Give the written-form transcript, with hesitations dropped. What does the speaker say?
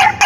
not